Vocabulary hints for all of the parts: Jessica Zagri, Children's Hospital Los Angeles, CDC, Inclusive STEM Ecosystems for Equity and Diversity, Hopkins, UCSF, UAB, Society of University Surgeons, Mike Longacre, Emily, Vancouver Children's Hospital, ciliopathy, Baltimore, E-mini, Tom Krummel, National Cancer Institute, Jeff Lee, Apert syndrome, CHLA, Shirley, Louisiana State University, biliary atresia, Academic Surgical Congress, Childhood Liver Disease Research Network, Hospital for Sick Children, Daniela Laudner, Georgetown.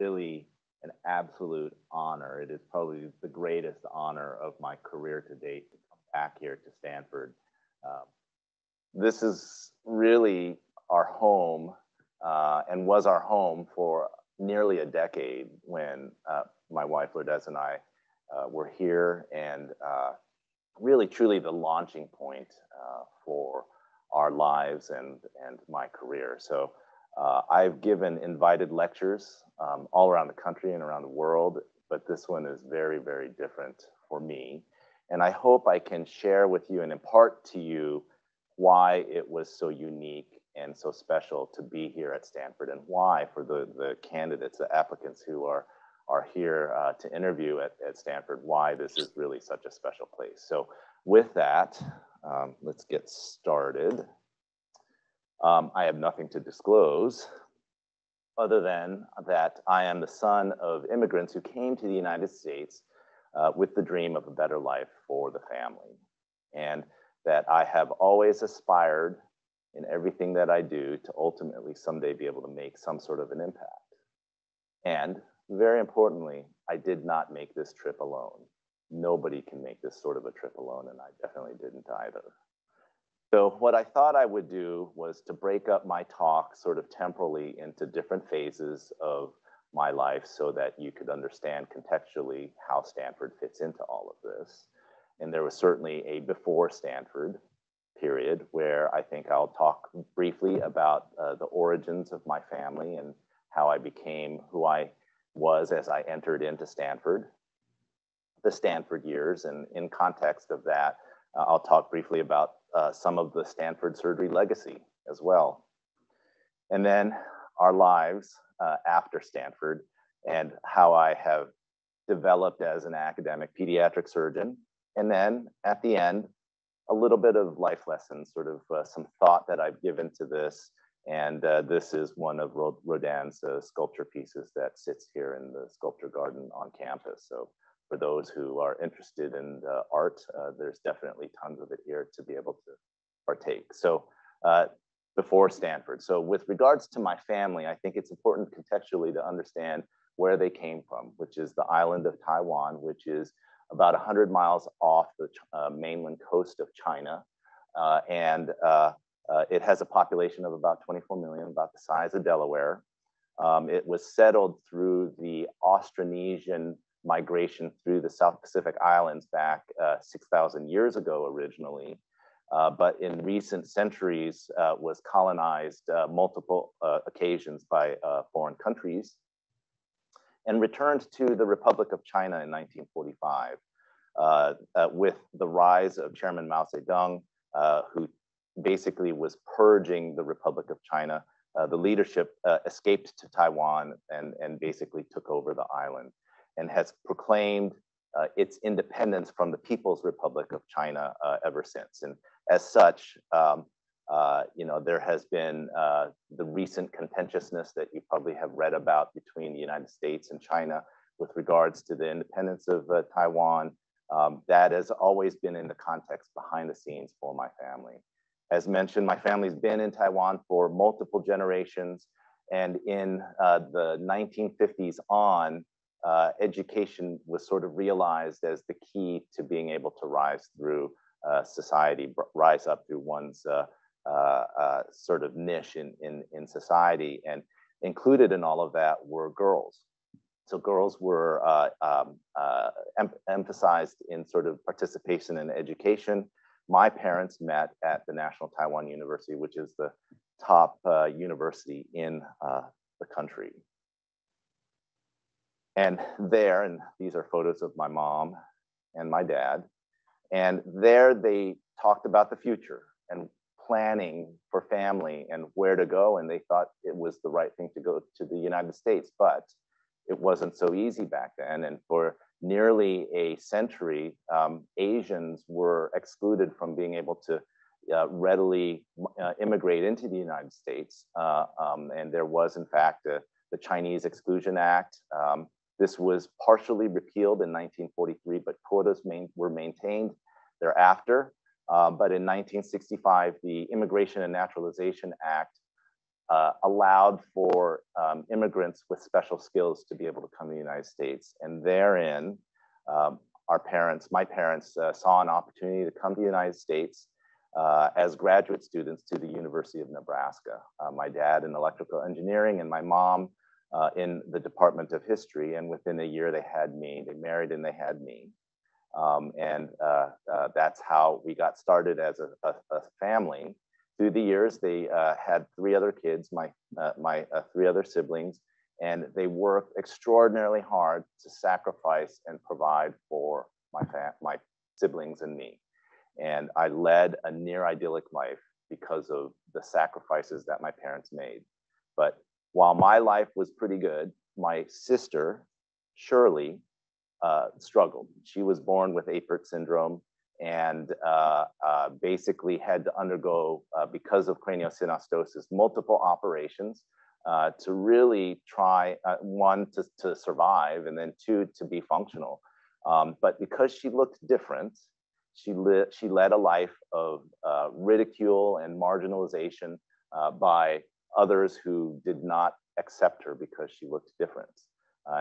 really an absolute honor. It is probably the greatest honor of my career to date to come back here to Stanford. This is really our home and was our home for nearly a decade when my wife Lourdes and I were here, and really truly the launching point for our lives and my career. So I've given invited lectures all around the country and around the world, but this one is very, very different for me. And I hope I can share with you and impart to you why it was so unique and so special to be here at Stanford, and why for the candidates, the applicants who are here to interview at Stanford, why this is really such a special place. So with that, let's get started. I have nothing to disclose other than that I am the son of immigrants who came to the United States with the dream of a better life for the family, and that I have always aspired in everything that I do to ultimately someday be able to make some sort of an impact. And very importantly, I did not make this trip alone. Nobody can make this sort of a trip alone, and I definitely didn't either. So what I thought I would do was to break up my talk sort of temporally into different phases of my life so that you could understand contextually how Stanford fits into all of this. And there was certainly a before Stanford period where I think I'll talk briefly about the origins of my family and how I became who I was as I entered into Stanford, the Stanford years. And in context of that, I'll talk briefly about some of the Stanford surgery legacy as well. And then our lives after Stanford and how I have developed as an academic pediatric surgeon. And then at the end, a little bit of life lessons, sort of some thought that I've given to this. And this is one of Rodin's sculpture pieces that sits here in the sculpture garden on campus. So for those who are interested in art, there's definitely tons of it here to be able to partake. So before Stanford. So with regards to my family, I think it's important contextually to understand where they came from, which is the island of Taiwan, which is about 100 miles off the mainland coast of China. It has a population of about 24 million, about the size of Delaware. It was settled through the Austronesian migration through the South Pacific Islands back 6,000 years ago originally, but in recent centuries was colonized multiple occasions by foreign countries, and returned to the Republic of China in 1945 with the rise of Chairman Mao Zedong, who basically was purging the Republic of China. The leadership escaped to Taiwan and basically took over the island and has proclaimed its independence from the People's Republic of China ever since. And as such, you know, there has been the recent contentiousness that you probably have read about between the United States and China with regards to the independence of Taiwan. That has always been in the context behind the scenes for my family. As mentioned, my family's been in Taiwan for multiple generations, and in the 1950s on, education was sort of realized as the key to being able to rise through society, rise up through one's sort of niche in society, and included in all of that were girls. So girls were emphasized in sort of participation in education. My parents met at the National Taiwan University, which is the top university in the country. And there, and these are photos of my mom and my dad, and there they talked about the future and planning for family and where to go, and they thought it was the right thing to go to the United States, but it wasn't so easy back then. And for nearly a century, Asians were excluded from being able to readily immigrate into the United States. And there was, in fact, the Chinese Exclusion Act. This was partially repealed in 1943, but quotas were maintained thereafter. But in 1965, the Immigration and Naturalization Act allowed for immigrants with special skills to be able to come to the United States. And therein, my parents saw an opportunity to come to the United States as graduate students to the University of Nebraska. My dad in electrical engineering and my mom in the Department of History. And within a year, they had me. They married and they had me. That's how we got started as a family. Through the years, they had three other kids, my three other siblings, and they worked extraordinarily hard to sacrifice and provide for my siblings and me. And I led a near idyllic life because of the sacrifices that my parents made. But while my life was pretty good, my sister, Shirley, struggled. She was born with Apert syndrome and basically had to undergo, because of craniosynostosis, multiple operations to really try, one, to survive, and then two, to be functional. But because she looked different, she led a life of ridicule and marginalization by others who did not accept her because she looked different.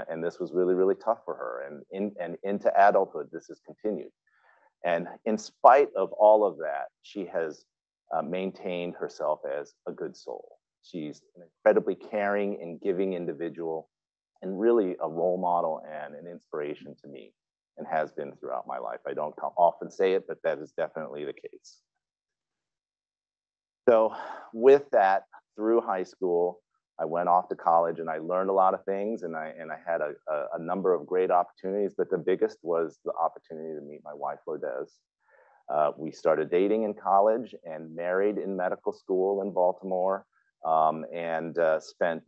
And this was really, really tough for her. And into adulthood, this has continued. And in spite of all of that, she has maintained herself as a good soul. She's an incredibly caring and giving individual and really a role model and an inspiration to me, and has been throughout my life. I don't often say it, but that is definitely the case. So with that, through high school, I went off to college and I learned a lot of things, and I had a number of great opportunities, but the biggest was the opportunity to meet my wife, Lourdes. We started dating in college and married in medical school in Baltimore, and spent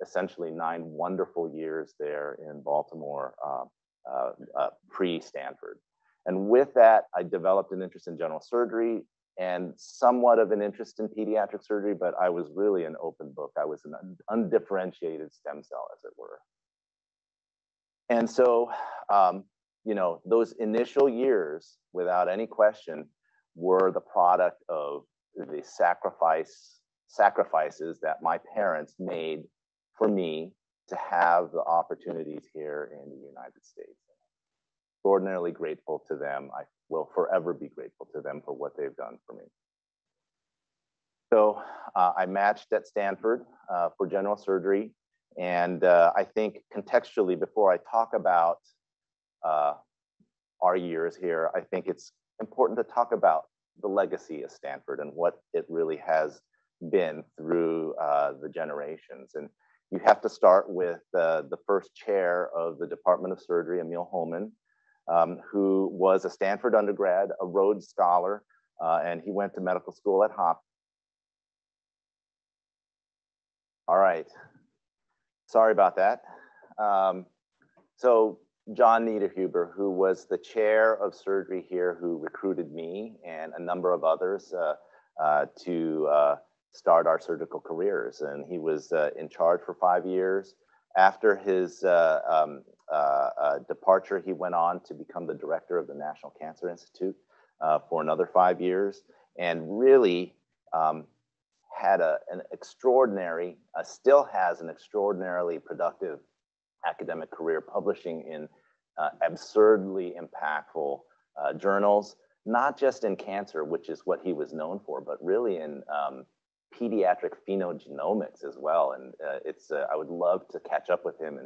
essentially 9 wonderful years there in Baltimore, pre-Stanford. And with that, I developed an interest in general surgery and somewhat of an interest in pediatric surgery, but I was really an open book. I was an undifferentiated stem cell, as it were. And so, you know, those initial years, without any question, were the product of the sacrifices that my parents made for me to have the opportunities here in the United States. Extraordinarily grateful to them. I will forever be grateful to them for what they've done for me. So I matched at Stanford for general surgery. And I think contextually, before I talk about our years here, I think it's important to talk about the legacy of Stanford and what it really has been through the generations. And you have to start with the first chair of the Department of Surgery, Emil Holman, who was a Stanford undergrad, a Rhodes Scholar, and he went to medical school at Hopkins. All right, sorry about that. So John Niederhuber, who was the chair of surgery here, who recruited me and a number of others to start our surgical careers. And he was in charge for 5 years. After his departure, he went on to become the director of the National Cancer Institute for another 5 years, and really had still has an extraordinarily productive academic career, publishing in absurdly impactful journals, not just in cancer, which is what he was known for, but really in pediatric phenogenomics as well. And I would love to catch up with him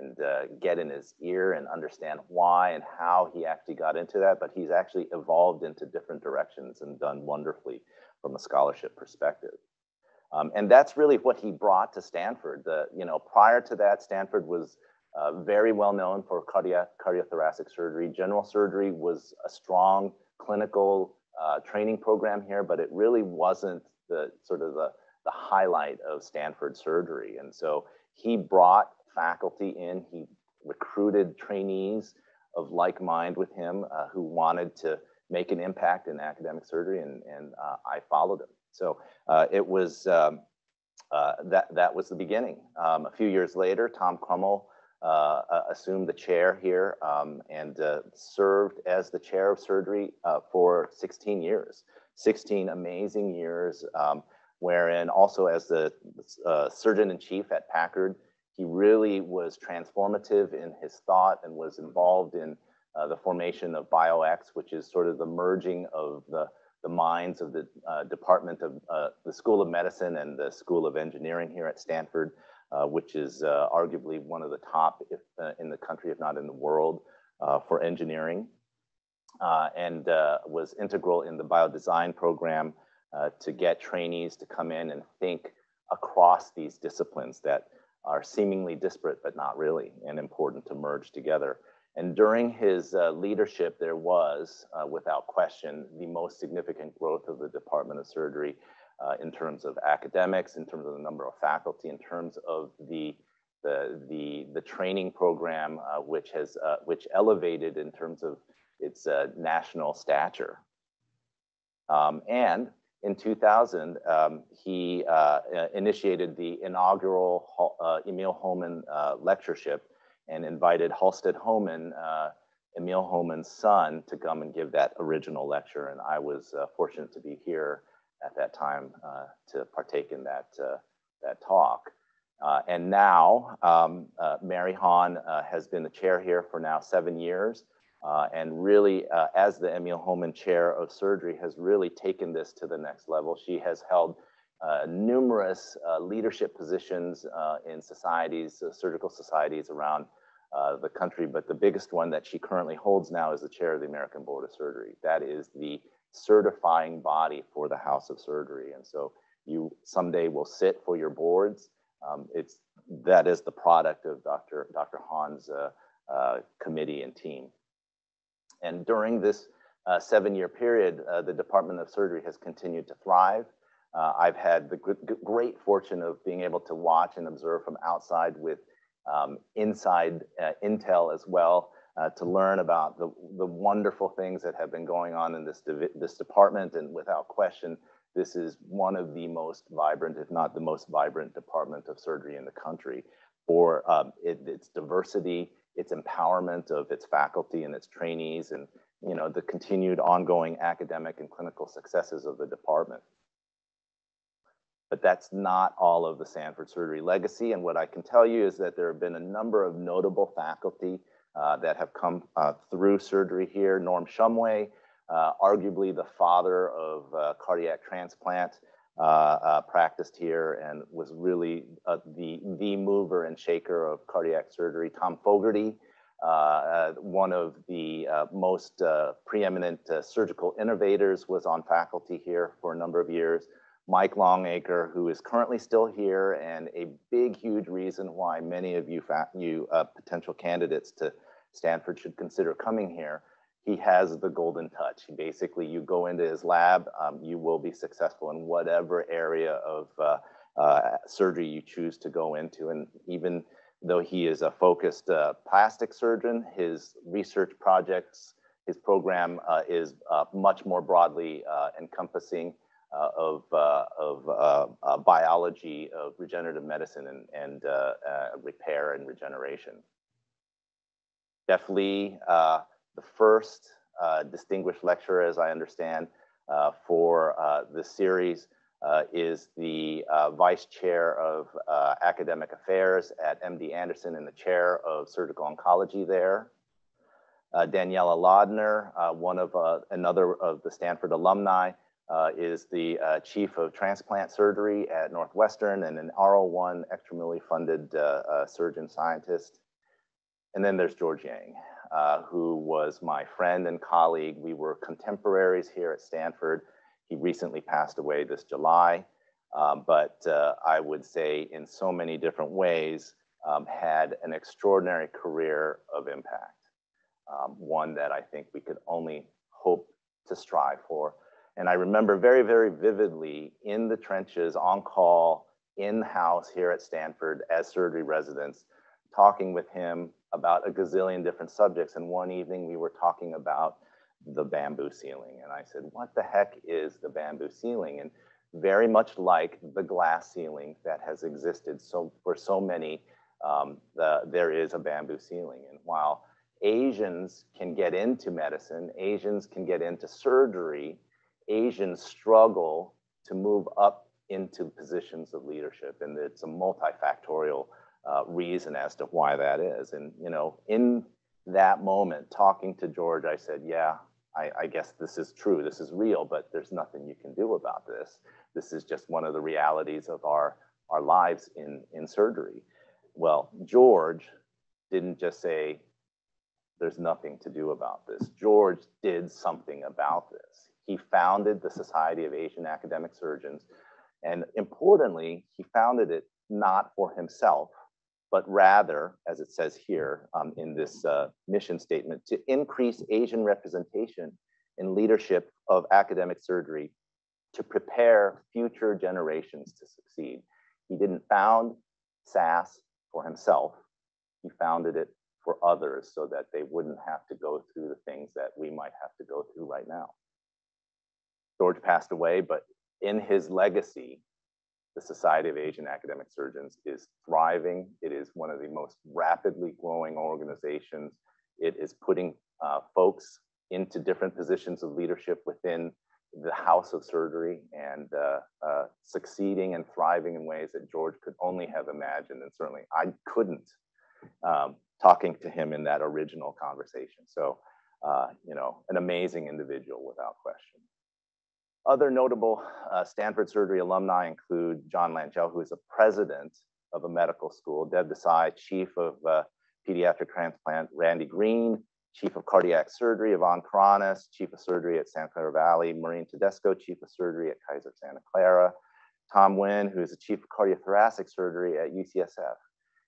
and get in his ear and understand why and how he actually got into that. But he's actually evolved into different directions and done wonderfully from a scholarship perspective. And that's really what he brought to Stanford. Prior to that, Stanford was very well known for cardiothoracic surgery. General surgery was a strong clinical training program here, but it really wasn't the highlight of Stanford surgery. And so he brought faculty in, he recruited trainees of like mind with him who wanted to make an impact in academic surgery, and I followed him. So it was, that was the beginning. A few years later, Tom Krummel assumed the chair here and served as the chair of surgery for 16 years. 16 amazing years wherein also as the surgeon in chief at Packard, he really was transformative in his thought and was involved in the formation of BioX, which is sort of the merging of the minds of the Department of the School of Medicine and the School of Engineering here at Stanford, which is arguably one of the top in the country, if not in the world, for engineering, and was integral in the biodesign program to get trainees to come in and think across these disciplines that are seemingly disparate, but not really, and important to merge together. And during his leadership, there was, without question, the most significant growth of the Department of Surgery in terms of academics, in terms of the number of faculty, in terms of the training program, which elevated in terms of its national stature. And in 2000, he initiated the inaugural Emil Holman lectureship and invited Halstead Holman, Emil Holman's son, to come and give that original lecture. And I was fortunate to be here at that time to partake in that talk. And now, Mary Hahn has been the chair here for now 7 years. And really, as the Emil Holman Chair of Surgery, has really taken this to the next level. She has held numerous leadership positions in societies, surgical societies around the country, but the biggest one that she currently holds now is the chair of the American Board of Surgery. That is the certifying body for the House of Surgery. And so you someday will sit for your boards. That is the product of Dr. Hahn's committee and team. And during this 7-year period, the Department of Surgery has continued to thrive. I've had the great fortune of being able to watch and observe from outside with inside intel as well, to learn about the wonderful things that have been going on in this department. And without question, this is one of the most vibrant, if not the most vibrant department of surgery in the country for its diversity, its empowerment of its faculty and its trainees, and you know, the continued ongoing academic and clinical successes of the department. But that's not all of the Stanford Surgery legacy, and what I can tell you is that there have been a number of notable faculty that have come through surgery here. Norm Shumway, arguably the father of cardiac transplant, practiced here and was really the mover and shaker of cardiac surgery. Tom Fogarty, one of the most preeminent surgical innovators, was on faculty here for a number of years. Mike Longacre, who is currently still here and a big, huge reason why many of you potential candidates to Stanford should consider coming here. He has the golden touch. Basically, you go into his lab, you will be successful in whatever area of surgery you choose to go into. And even though he is a focused plastic surgeon, his research projects, his program is much more broadly encompassing of biology, of regenerative medicine, and repair and regeneration. Jeff Lee, the first distinguished lecturer, as I understand, for the series, is the vice chair of academic affairs at MD Anderson and the chair of surgical oncology there. Daniela Laudner, another of the Stanford alumni, is the chief of transplant surgery at Northwestern and an R01 extramural funded surgeon scientist. And then there's George Yang, who was my friend and colleague. We were contemporaries here at Stanford. He recently passed away this July, but I would say in so many different ways, had an extraordinary career of impact, one that I think we could only hope to strive for. And I remember very, very vividly in the trenches, on call, in-house here at Stanford as surgery residents, talking with him about a gazillion different subjects. And one evening we were talking about the bamboo ceiling. And I said, what the heck is the bamboo ceiling? And very much like the glass ceiling that has existed for so many, there is a bamboo ceiling. And while Asians can get into medicine, Asians can get into surgery, Asians struggle to move up into positions of leadership. And it's a multifactorial reason as to why that is. And, you know, in that moment, talking to George, I said, yeah, I guess this is true. This is real, but there's nothing you can do about this. This is just one of the realities of our lives in surgery. Well, George didn't just say, there's nothing to do about this. George did something about this. He founded the Society of Asian Academic Surgeons. And importantly, he founded it not for himself, but rather, as it says here in this mission statement, to increase Asian representation in leadership of academic surgery to prepare future generations to succeed. He didn't found SAS for himself. He founded it for others so that they wouldn't have to go through the things that we might have to go through right now. George passed away, but in his legacy, the Society of Asian Academic Surgeons is thriving. It is one of the most rapidly growing organizations. It is putting folks into different positions of leadership within the house of surgery and succeeding and thriving in ways that George could only have imagined. And certainly I couldn't talking to him in that original conversation. So, you know, an amazing individual without question. Other notable Stanford surgery alumni include John Langell, who is a president of a medical school, Deb Desai, chief of pediatric transplant, Randy Green, chief of cardiac surgery, Yvonne Karanis, chief of surgery at Santa Clara Valley, Maureen Tedesco, chief of surgery at Kaiser Santa Clara, Tom Nguyen, who is the chief of cardiothoracic surgery at UCSF.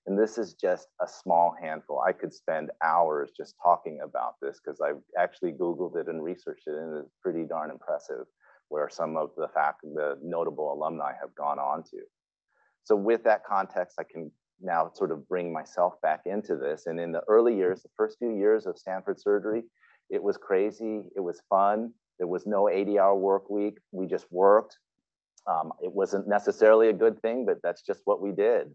And this is just a small handful. I could spend hours just talking about this because I've actually Googled it and researched it, and it's pretty darn impressive where some of the notable alumni have gone on to. So with that context, I can now sort of bring myself back into this. And in the early years, the first few years of Stanford surgery, it was crazy, it was fun. There was no 80-hour work week, we just worked. It wasn't necessarily a good thing, but that's just what we did.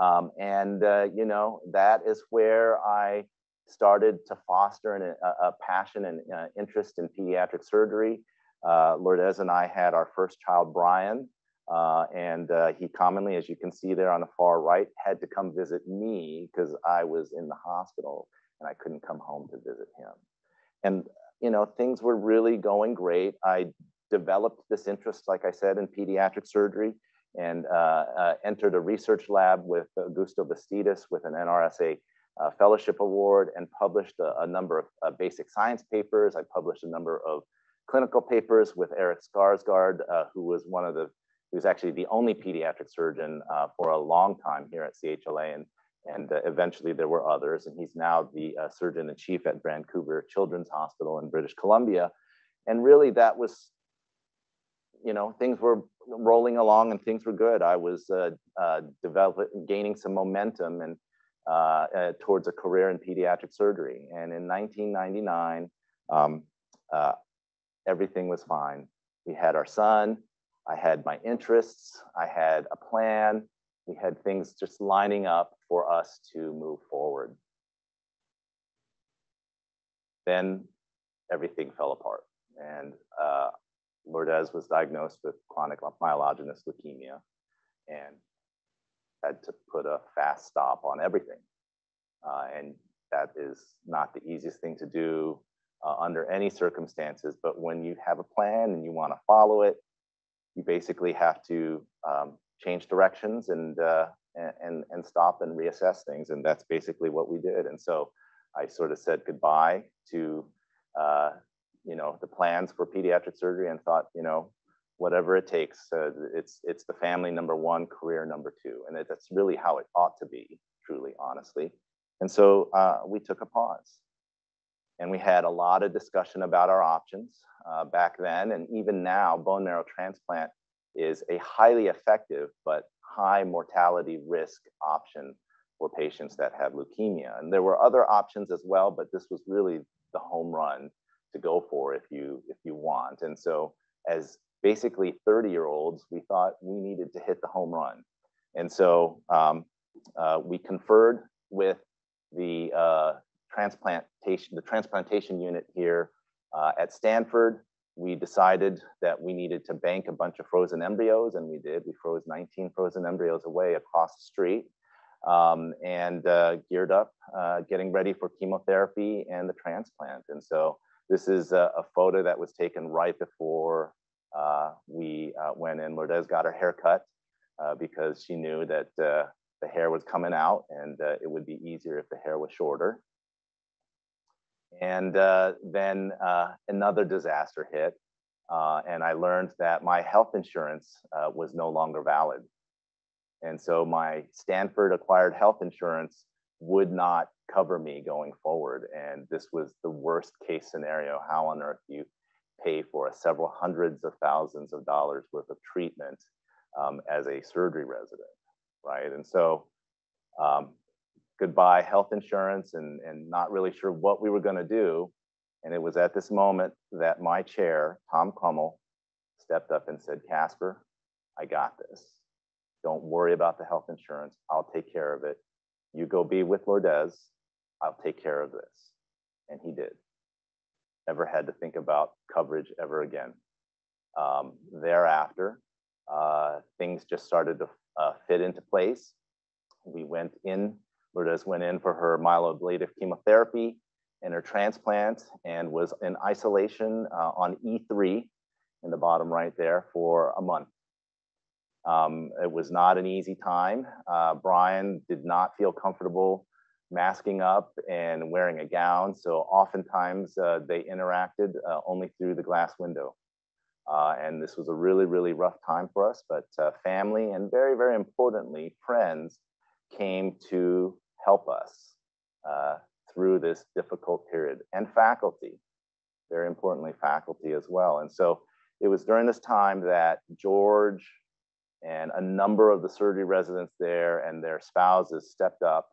You know, that is where I started to foster a passion and interest in pediatric surgery. Lourdes and I had our first child, Brian, he commonly, as you can see there on the far right, had to come visit me because I was in the hospital and I couldn't come home to visit him. And, you know, things were really going great. I developed this interest, like I said, in pediatric surgery and entered a research lab with Augusto Bastidas with an NRSA fellowship award and published a number of basic science papers. I published a number of clinical papers with Eric Skarsgard, who's actually the only pediatric surgeon for a long time here at CHLA, and eventually there were others, and he's now the surgeon in chief at Vancouver Children's Hospital in British Columbia. And really that was, you know, things were rolling along and things were good. I was gaining some momentum and towards a career in pediatric surgery. And in 1999, everything was fine. We had our son, I had my interests, I had a plan, we had things just lining up for us to move forward. Then everything fell apart, and Lourdes was diagnosed with chronic myelogenous leukemia and had to put a fast stop on everything. And that is not the easiest thing to do under any circumstances, but when you have a plan and you want to follow it, you basically have to change directions and stop and reassess things, and that's basically what we did. And so I sort of said goodbye to you know, the plans for pediatric surgery and thought, you know, whatever it takes, it's the family number one, career number two, and that's really how it ought to be, truly, honestly. And so we took a pause. And we had a lot of discussion about our options back then. And even now, bone marrow transplant is a highly effective but high mortality risk option for patients that have leukemia. And there were other options as well, but this was really the home run to go for if you want. And so as basically 30-year-olds, we thought we needed to hit the home run. And so we conferred with the transplantation unit here at Stanford, we decided that we needed to bank a bunch of frozen embryos, and we did. We froze 19 frozen embryos away across the street, and geared up, getting ready for chemotherapy and the transplant. And so this is a photo that was taken right before we went in. Lourdes got her hair cut because she knew that the hair was coming out, and it would be easier if the hair was shorter. And then another disaster hit, and I learned that my health insurance was no longer valid. And so my Stanford acquired health insurance would not cover me going forward. And this was the worst case scenario. How on earth do you pay for a several hundreds of thousands of dollars worth of treatment as a surgery resident, right? And so, goodbye health insurance, and not really sure what we were going to do. And it was at this moment that my chair, Tom Krummel, stepped up and said, "Casper, I got this. Don't worry about the health insurance. I'll take care of it. You go be with Lourdes. I'll take care of this." And he did. Never had to think about coverage ever again. Thereafter, things just started to fit into place. We went in. Lourdes went in for her myeloablative chemotherapy and her transplant, and was in isolation on E3 in the bottom right there for a month. It was not an easy time. Brian did not feel comfortable masking up and wearing a gown, so oftentimes they interacted only through the glass window. And this was a really, really rough time for us, but family and very, very importantly, friends came to help us through this difficult period, and faculty, very importantly, faculty as well. And so it was during this time that George and a number of the surgery residents there and their spouses stepped up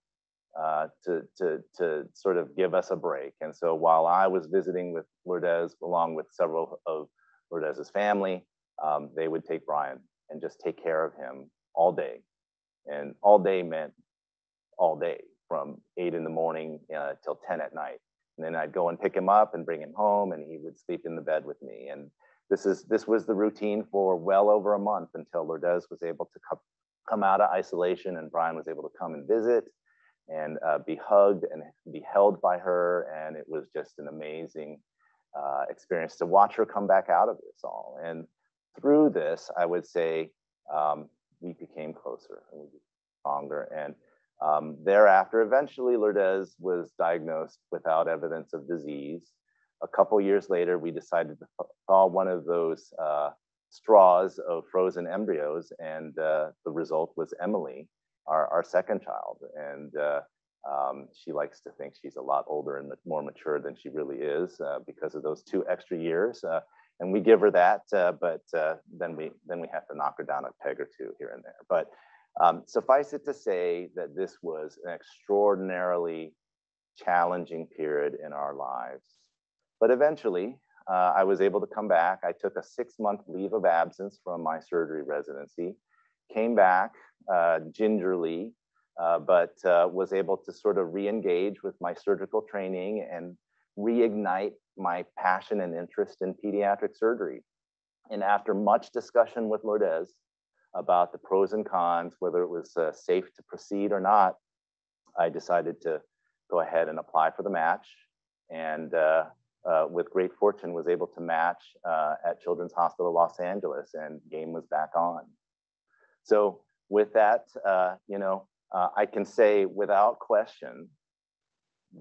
to sort of give us a break. And so while I was visiting with Lourdes, along with several of Lourdes's family, they would take Brian and just take care of him all day. And all day meant all day, from 8 in the morning till 10 at night. And then I'd go and pick him up and bring him home, and he would sleep in the bed with me. And this was the routine for well over a month, until Lourdes was able to come out of isolation, and Brian was able to come and visit and be hugged and be held by her. And it was just an amazing experience to watch her come back out of this all. And through this, I would say, we became closer and we became stronger. And thereafter, eventually Lourdes was diagnosed without evidence of disease. A couple years later, we decided to thaw one of those straws of frozen embryos, and the result was Emily, our second child. And she likes to think she's a lot older and more mature than she really is because of those 2 extra years. And we give her that, but then we have to knock her down a peg or two here and there. But suffice it to say that this was an extraordinarily challenging period in our lives. But eventually, I was able to come back. I took a 6-month leave of absence from my surgery residency, came back gingerly, but was able to sort of re-engage with my surgical training and reignite my passion and interest in pediatric surgery. And after much discussion with Lourdes about the pros and cons, whether it was safe to proceed or not, I decided to go ahead and apply for the match. And with great fortune, was able to match at Children's Hospital Los Angeles, and game was back on. So with that, I can say without question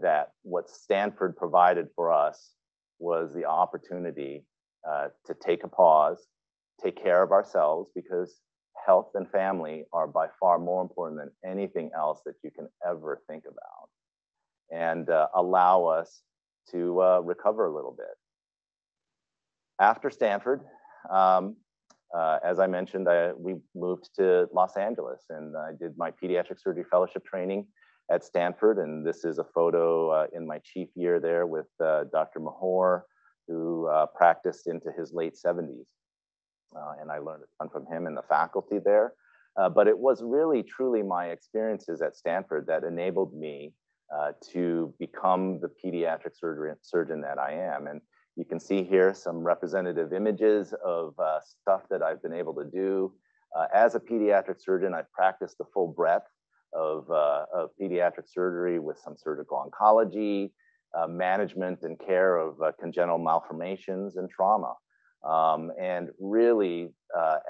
that what Stanford provided for us was the opportunity to take a pause, take care of ourselves, because health and family are by far more important than anything else that you can ever think about, and allow us to recover a little bit. After Stanford, as I mentioned, we moved to Los Angeles, and I did my pediatric surgery fellowship training at Stanford. And this is a photo in my chief year there with Dr. Mahor, who practiced into his late 70s. And I learned a ton from him and the faculty there. But it was really, truly my experiences at Stanford that enabled me to become the pediatric surgeon that I am. And You can see here some representative images of stuff that I've been able to do. As a pediatric surgeon, I've practiced the full breadth of pediatric surgery with some surgical oncology, management and care of congenital malformations and trauma. And really,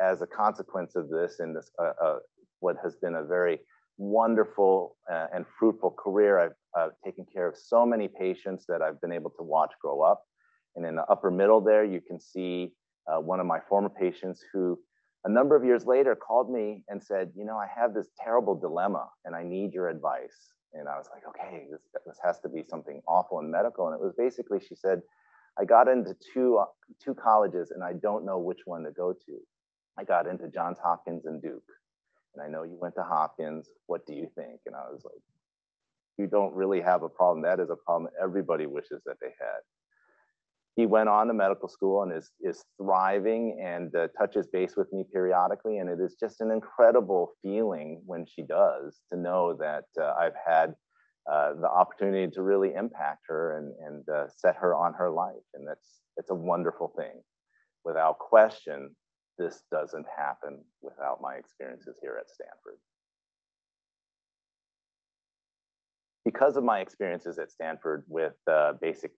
as a consequence of this, in this what has been a very wonderful and fruitful career, I've taken care of so many patients that I've been able to watch grow up. And in the upper middle there, you can see one of my former patients who a number of years later called me and said, you know, I have this terrible dilemma and I need your advice. And I was like, okay, this has to be something awful and medical. And it was basically, she said, I got into two colleges and I don't know which one to go to. I got into Johns Hopkins and Duke. And I know you went to Hopkins. What do you think? And I was like, you don't really have a problem. That is a problem everybody wishes that they had. He went on to medical school and is thriving and touches base with me periodically. And it is just an incredible feeling when she does, to know that I've had the opportunity to really impact her and set her on her life. And it's a wonderful thing. Without question, this doesn't happen without my experiences here at Stanford. Because of my experiences at Stanford with basic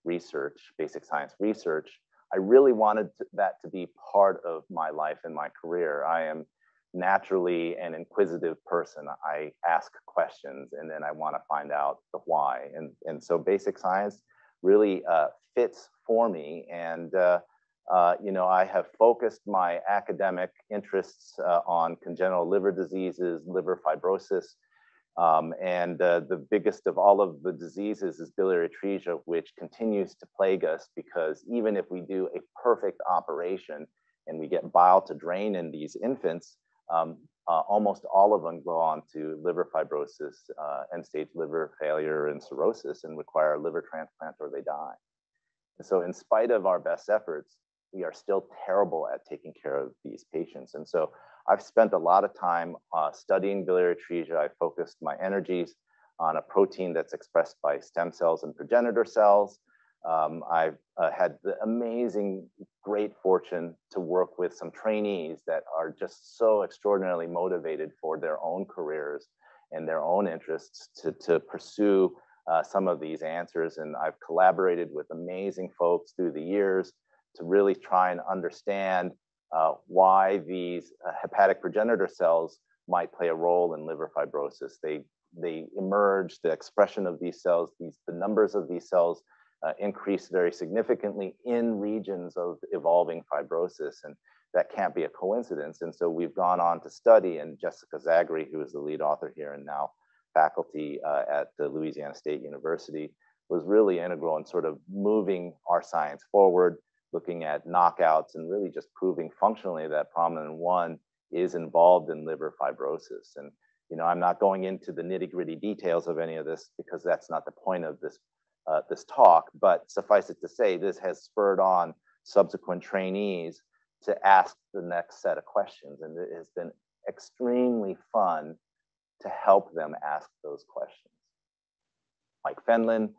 science research, I really wanted that to be part of my life and my career. I am naturally an inquisitive person. I ask questions and then I want to find out the why. And so basic science really fits for me. And, you know, I have focused my academic interests on congenital liver diseases, liver fibrosis, and the biggest of all of the diseases is biliary atresia, which continues to plague us because even if we do a perfect operation and we get bile to drain in these infants, almost all of them go on to liver fibrosis, end-stage liver failure and cirrhosis, and require a liver transplant or they die. And so in spite of our best efforts, we are still terrible at taking care of these patients. And so I've spent a lot of time studying biliary atresia. I focused my energies on a protein that's expressed by stem cells and progenitor cells. I've had the amazing, great fortune to work with some trainees that are just so extraordinarily motivated for their own careers and their own interests to pursue some of these answers. And I've collaborated with amazing folks through the years to really try and understand why these hepatic progenitor cells might play a role in liver fibrosis. They emerge, the expression of these cells, the numbers of these cells increase very significantly in regions of evolving fibrosis, and that can't be a coincidence. And so we've gone on to study, and Jessica Zagri, who is the lead author here and now faculty at the Louisiana State University, was really integral in sort of moving our science forward, looking at knockouts and really just proving functionally that PROM1 is involved in liver fibrosis. And, you know, I'm not going into the nitty-gritty details of any of this because that's not the point of this talk, but suffice it to say, this has spurred on subsequent trainees to ask the next set of questions. And it has been extremely fun to help them ask those questions. Mike Fenlon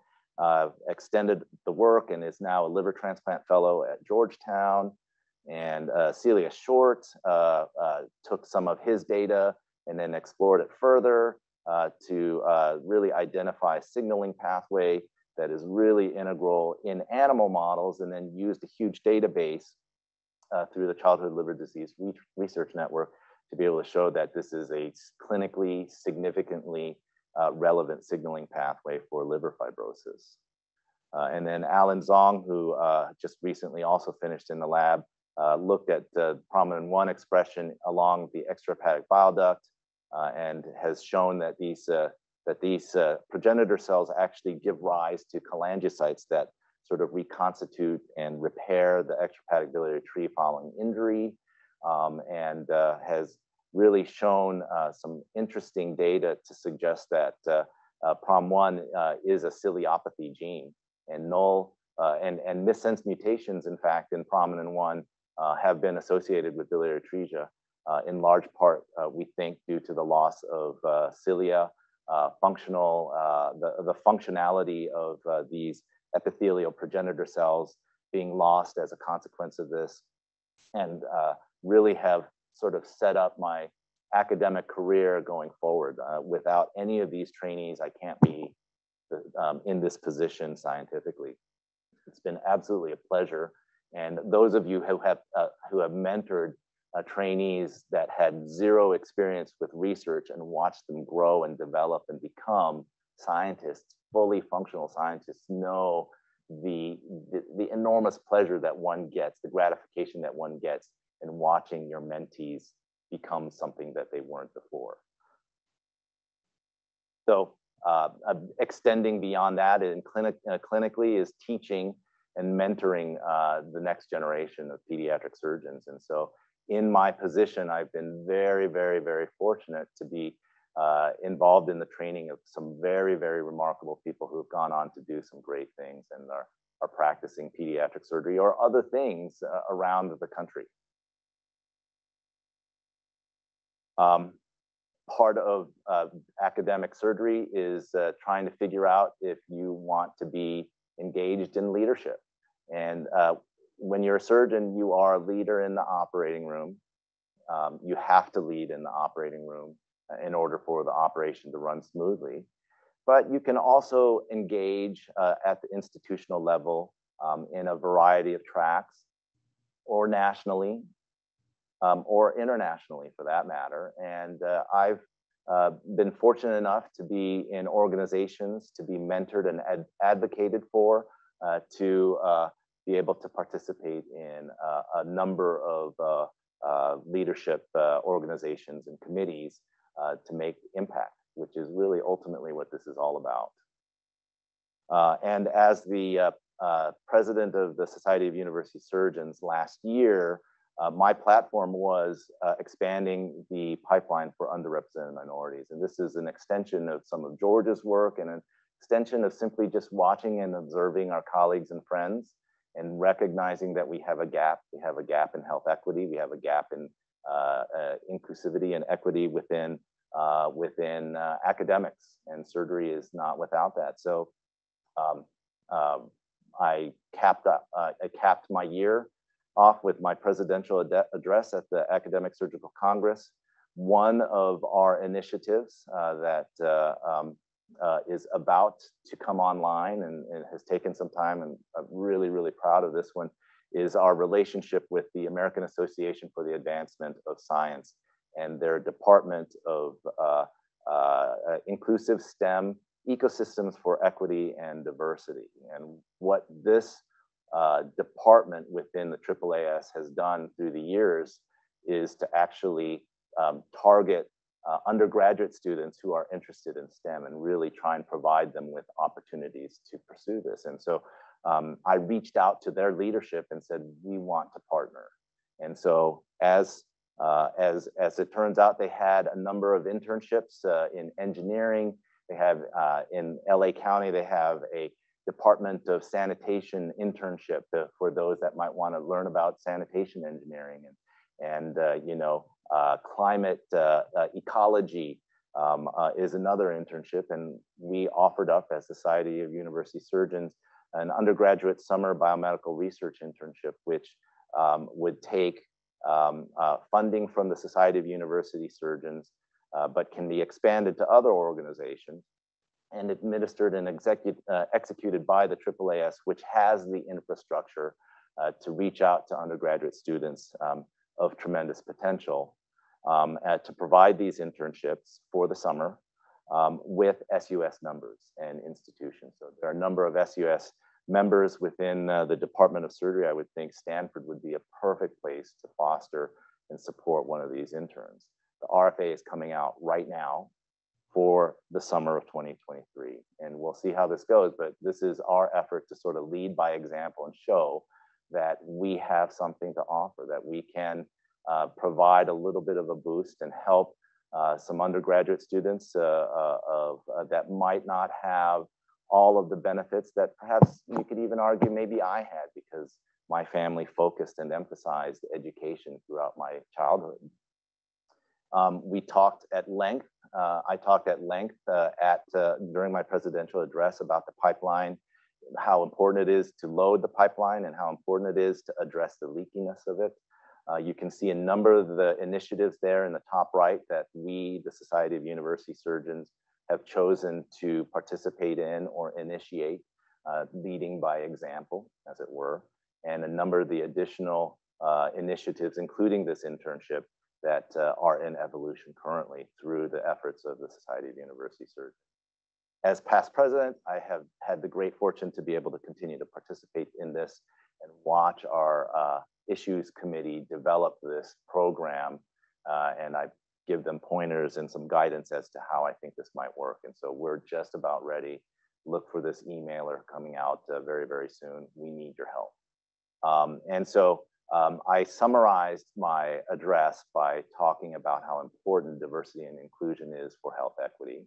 extended the work and is now a liver transplant fellow at Georgetown. And Celia Short took some of his data and then explored it further to really identify signaling pathway that is really integral in animal models, and then used a huge database through the Childhood Liver Disease Research Network to be able to show that this is a clinically significantly relevant signaling pathway for liver fibrosis. And then Alan Zong, who just recently also finished in the lab, looked at PROM1 expression along the extrahepatic bile duct and has shown that these progenitor cells actually give rise to cholangiocytes that sort of reconstitute and repair the extrahepatic biliary tree following injury, and has really shown some interesting data to suggest that PROM1 is a ciliopathy gene, and null and missense mutations, in fact, in PROM1 have been associated with biliary atresia, in large part, we think, due to the loss of cilia, the functionality of these epithelial progenitor cells being lost as a consequence of this, and really have sort of set up my academic career going forward. Without any of these trainees, I can't be in this position scientifically. It's been absolutely a pleasure. And those of you who have mentored trainees that had zero experience with research and watched them grow and develop and become scientists, fully functional scientists, know the enormous pleasure that one gets, the gratification that one gets in watching your mentees become something that they weren't before. So extending beyond that and clinically is teaching and mentoring the next generation of pediatric surgeons. And so in my position, I've been very, very, very fortunate to be involved in the training of some very, very remarkable people who have gone on to do some great things and are practicing pediatric surgery or other things around the country. Part of academic surgery is trying to figure out if you want to be engaged in leadership. And when you're a surgeon, you are a leader in the operating room. You have to lead in the operating room in order for the operation to run smoothly. But you can also engage at the institutional level in a variety of tracks, or nationally, or internationally for that matter. And I've been fortunate enough to be in organizations, to be mentored and advocated for, to be able to participate in a number of leadership organizations and committees to make impact, which is really ultimately what this is all about. And as the president of the Society of University Surgeons last year, my platform was expanding the pipeline for underrepresented minorities. And this is an extension of some of George's work and an extension of simply just watching and observing our colleagues and friends and recognizing that we have a gap. We have a gap in health equity. We have a gap in inclusivity and equity within, within academics, and surgery is not without that. So I capped my year off with my presidential address at the Academic Surgical Congress. One of our initiatives that is about to come online and has taken some time, and I'm really, really proud of this one, is our relationship with the American Association for the Advancement of Science and their Department of Inclusive STEM Ecosystems for Equity and Diversity. And what this department within the AAAS has done through the years is to actually target undergraduate students who are interested in STEM and really try and provide them with opportunities to pursue this. And so I reached out to their leadership and said, we want to partner. And so as it turns out, they had a number of internships in engineering. They have in LA County, they have a Department of Sanitation internship for those that might want to learn about sanitation engineering and climate ecology is another internship. And we offered up as Society of University Surgeons an undergraduate summer biomedical research internship, which would take funding from the Society of University Surgeons, but can be expanded to other organizations, and administered and executed by the AAAS, which has the infrastructure to reach out to undergraduate students of tremendous potential to provide these internships for the summer with SUS numbers and institutions. So there are a number of SUS members within the Department of Surgery. I would think Stanford would be a perfect place to foster and support one of these interns. The RFA is coming out right now for the summer of 2023. And we'll see how this goes, but this is our effort to sort of lead by example and show that we have something to offer, that we can provide a little bit of a boost and help some undergraduate students that might not have all of the benefits that perhaps you could even argue maybe I had, because my family focused and emphasized education throughout my childhood. We talked at length. I talked at length during my presidential address about the pipeline how important it is to load the pipeline and how important it is to address the leakiness of it. You can see a number of the initiatives there in the top right that we, the Society of University Surgeons, have chosen to participate in or initiate, leading by example, as it were, and a number of the additional initiatives, including this internship, that are in evolution currently through the efforts of the Society of University Surgeons. As past president, I have had the great fortune to be able to continue to participate in this and watch our issues committee develop this program, and I give them pointers and some guidance as to how I think this might work. And so we're just about ready. Look for this emailer coming out very, very soon. We need your help. And so I summarized my address by talking about how important diversity and inclusion is for health equity,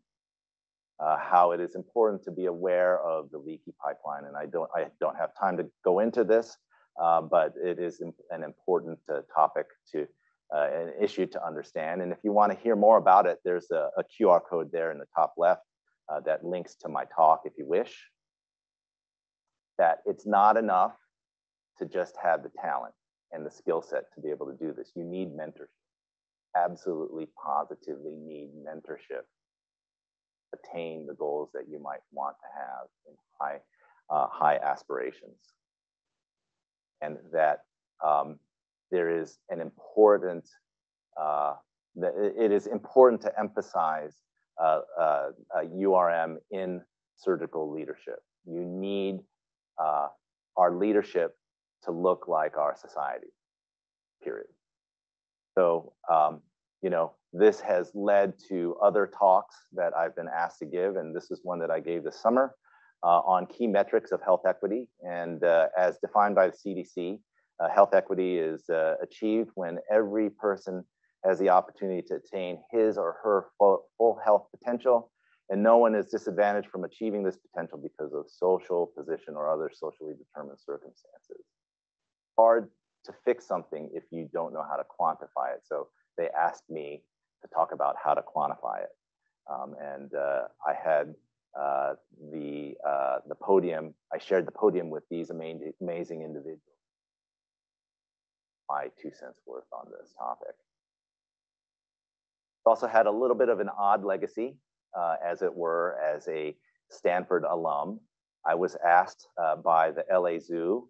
how it is important to be aware of the leaky pipeline. And I don't have time to go into this, but it is an important topic to an issue to understand. And if you want to hear more about it, there's a QR code there in the top left that links to my talk if you wish. That it's not enough to just have the talent and the skill set to be able to do this. You need mentorship. Absolutely, positively need mentorship. Attain the goals that you might want to have in high aspirations. And that there is an important, it is important to emphasize URM in surgical leadership. You need our leadership to look like our society, period. So, you know, this has led to other talks that I've been asked to give, and this is one that I gave this summer on key metrics of health equity. And as defined by the CDC, health equity is achieved when every person has the opportunity to attain his or her full health potential, and no one is disadvantaged from achieving this potential because of social position or other socially determined circumstances. Hard to fix something if you don't know how to quantify it. So they asked me to talk about how to quantify it. I had the podium, I shared the podium with these amazing individuals. My 2 cents worth on this topic. Also had a little bit of an odd legacy. As it were, as a Stanford alum, I was asked by the LA Zoo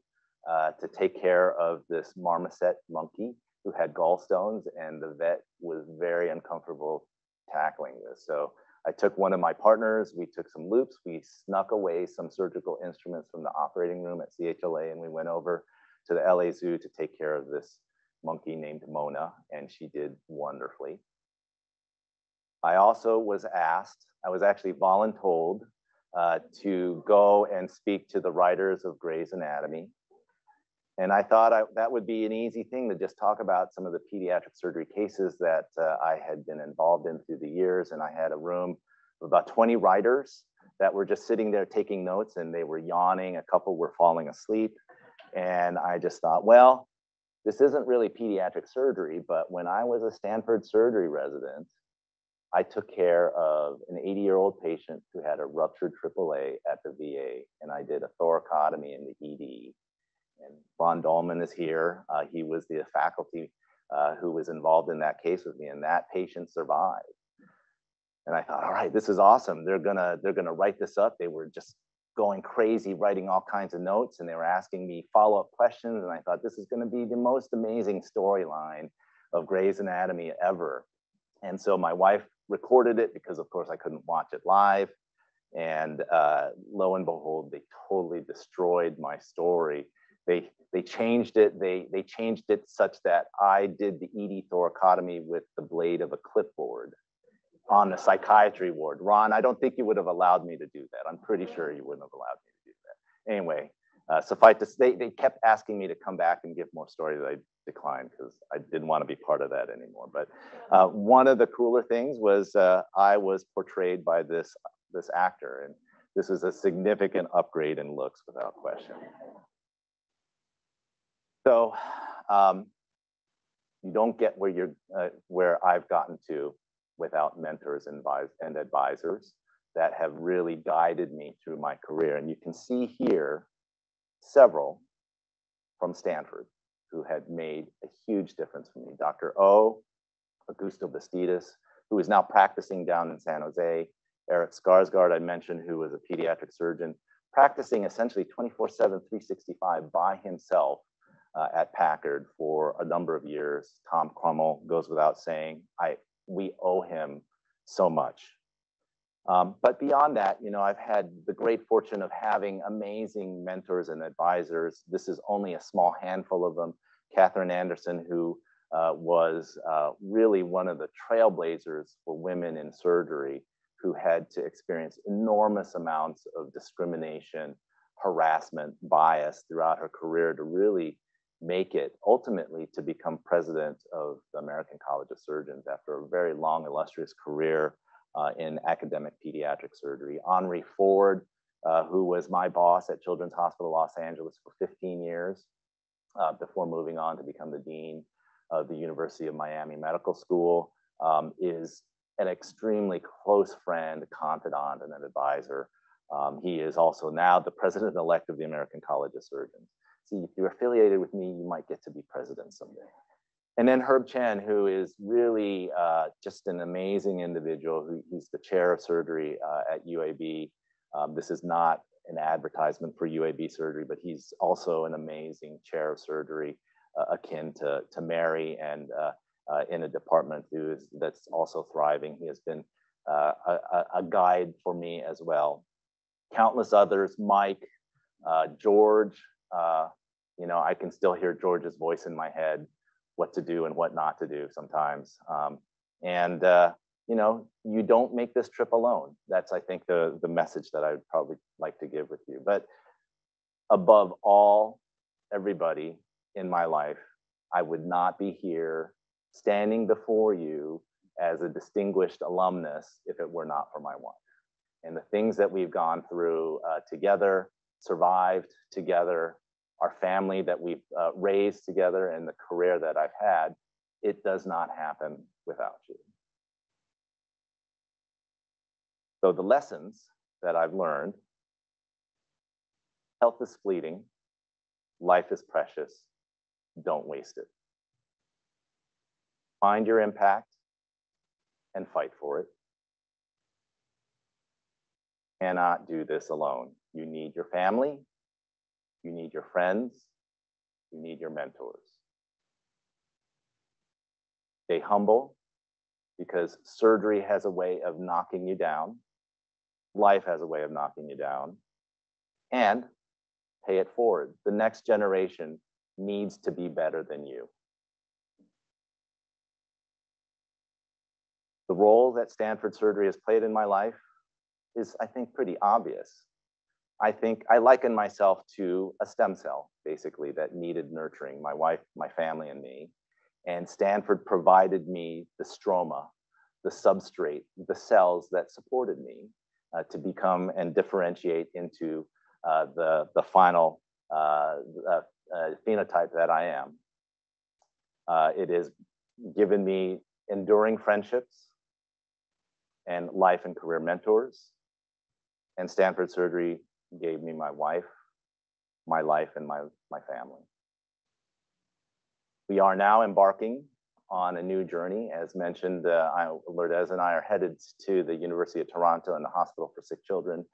to take care of this marmoset monkey who had gallstones, and the vet was very uncomfortable tackling this. So I took one of my partners, we took some loops, we snuck away some surgical instruments from the operating room at CHLA, and we went over to the LA Zoo to take care of this monkey named Mona, and she did wonderfully. I also was asked, I was actually voluntold to go and speak to the writers of Grey's Anatomy. And I thought that would be an easy thing to just talk about some of the pediatric surgery cases that I had been involved in through the years. And I had a room of about 20 writers that were just sitting there taking notes, and they were yawning. A couple were falling asleep. And I just thought, well, this isn't really pediatric surgery, but when I was a Stanford surgery resident, I took care of an 80-year-old patient who had a ruptured AAA at the VA, and I did a thoracotomy in the ED. And Ron Dahlman is here. He was the faculty who was involved in that case with me, and that patient survived. And I thought, all right, this is awesome. They're gonna write this up. They were just going crazy, writing all kinds of notes, and they were asking me follow-up questions. And I thought, this is gonna be the most amazing storyline of Grey's Anatomy ever. And so my wife recorded it because, of course, I couldn't watch it live. And lo and behold, they totally destroyed my story. They changed it. They changed it such that I did the ED thoracotomy with the blade of a clipboard on the psychiatry ward. Ron, I don't think you would have allowed me to do that. I'm pretty sure you wouldn't have allowed me to do that. Anyway, suffice to say, they kept asking me to come back and give more stories. I declined because I didn't want to be part of that anymore. But one of the cooler things was I was portrayed by this actor, and this is a significant upgrade in looks without question. So you don't get where you're where I've gotten to without mentors and advisors. that have really guided me through my career. And you can see here several from Stanford who had made a huge difference for me. Dr. O, Augusto Bastidas, who is now practicing down in San Jose, Eric Skarsgard, I mentioned, who was a pediatric surgeon, practicing essentially 24/7, 365 by himself at Packard for a number of years. Tom Krummel, goes without saying, we owe him so much. But beyond that, you know, I've had the great fortune of having amazing mentors and advisors. This is only a small handful of them. Katherine Anderson, who was really one of the trailblazers for women in surgery, who had to experience enormous amounts of discrimination, harassment, bias throughout her career to really make it ultimately to become president of the American College of Surgeons after a very long, illustrious career in academic pediatric surgery. Henry Ford, who was my boss at Children's Hospital Los Angeles for 15 years before moving on to become the dean of the University of Miami Medical School, is an extremely close friend, confidant, and an advisor. He is also now the president-elect of the American College of Surgeons. See, if you're affiliated with me, you might get to be president someday. And then Herb Chen, who is really just an amazing individual. He's the chair of surgery at UAB. This is not an advertisement for UAB surgery, but he's also an amazing chair of surgery, akin to Mary, and in a department that's also thriving. He has been a guide for me as well. Countless others, Mike, George, you know, I can still hear George's voice in my head, what to do and what not to do sometimes. You know, you don't make this trip alone. That's, I think, the message that I would probably like to give with you. But above all, everybody in my life, I would not be here standing before you as a distinguished alumnus if it were not for my wife. And the things that we've gone through together, survived together, our family that we've raised together, and the career that I've had, it does not happen without you. So the lessons that I've learned: health is fleeting, life is precious, don't waste it. Find your impact and fight for it. Cannot do this alone. You need your family, you need your friends, you need your mentors. Stay humble, because surgery has a way of knocking you down. Life has a way of knocking you down. And pay it forward. The next generation needs to be better than you. The role that Stanford surgery has played in my life is, I think, pretty obvious. I think I liken myself to a stem cell, basically, that needed nurturing, my wife, my family, and me. And Stanford provided me the stroma, the substrate, the cells that supported me to become and differentiate into the final phenotype that I am. It has given me enduring friendships and life and career mentors. And Stanford surgery gave me my wife, my life, and my family. We are now embarking on a new journey. As mentioned, Lourdes and I are headed to the University of Toronto and the Hospital for Sick Children.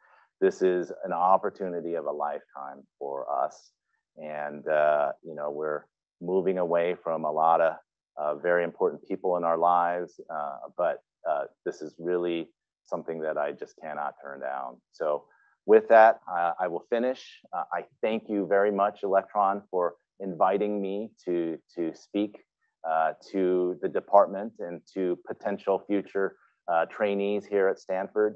This is an opportunity of a lifetime for us. And, you know, we're moving away from a lot of very important people in our lives, but this is really something that I just cannot turn down. So with that, I will finish. I thank you very much, Electron, for inviting me to speak to the department and to potential future trainees here at Stanford.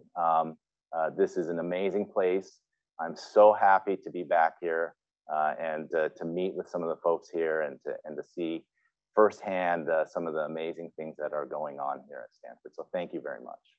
This is an amazing place. I'm so happy to be back here and to meet with some of the folks here and to see firsthand some of the amazing things that are going on here at Stanford. So thank you very much.